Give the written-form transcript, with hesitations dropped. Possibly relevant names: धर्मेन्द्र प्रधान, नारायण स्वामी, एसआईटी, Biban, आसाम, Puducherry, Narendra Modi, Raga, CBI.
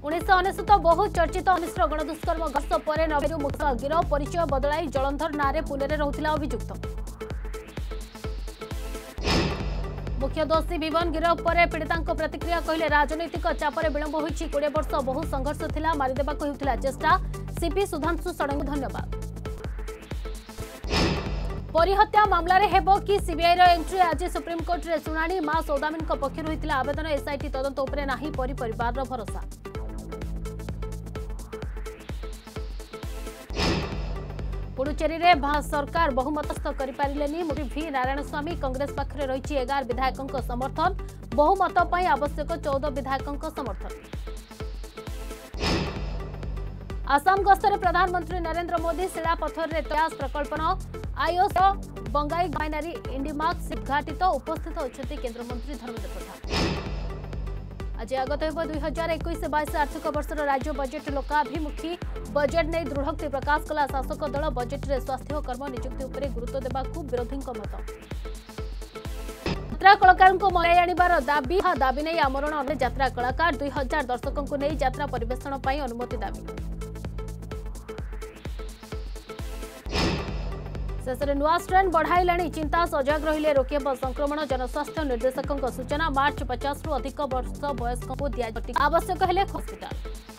1999 बहु चर्चित अनिश्र गणदुष्कर्म गस पर नवेरू मुख्य गिरफ परिचय बदलाई जलंधर नारे पुनेरे रहुथिला अभियुक्त मुख्य दोषी बिबन गिरफ पर पीड़ितांको प्रतिक्रिया कहिले राजनीतिक चापरे विलंब होईछि 20 वर्ष बहु संघर्ष थिला मारिदेबाक होउथिला चेष्टा सीपी सुधांशु सडंग धन्यवाद परिहत्या मामलार हेबो कि सीबीआई रो एंट्री आज सुप्रीम कोर्ट रे सुनाणी मा सौदामिन को पक्ष होइतिला आवेदन एसआईटी तदंत उपरे नाही परिवार रो भरोसा पुडुचेरी रे सरकार बहुमतस्थ करि पारिलेनी मुरी भी नारायण स्वामी कांग्रेस पक्षरे रहिछि 11 विधायकक समर्थन बहुमत पई आवश्यक 14 विधायकक समर्थन आसाम गस्तरे प्रधानमंत्री नरेंद्र मोदी शिला पत्थर रे तयास प्रकल्पन आईओस बंगाई बाइनरी इंडीमार्क उद्घाटित उपस्थित होती केन्द्र मंत्री धर्मेन्द्र प्रधान आज आगत हो 2021-22 आर्थिक वर्षर राज्य बजेट लोकाभिमुखी बजेट नहीं दृढ़ोक्ति प्रकाश कला शासक दल बजेट रे स्वास्थ्य और कर्म निजुक्ति उपरे गुरुत्व देबाकू विरोधी मत यात्रा कलाकार मनाई आनिबार दाबी नहीं आमरण अन्य यात्रा कलाकार 2000 दर्शकों को नहीं यात्रा परिवेषण पई अनुमति दाबी शेषे नुआ स्ट्रेन बढ़ाइलाणी चिंता सजग रहिले रोकेब संक्रमण जनस्वास्थ्य निर्देशकों सूचना मार्च 50 रु अधिक वर्ष वयस्क को दिया आवश्यक हेले हॉस्पिटल।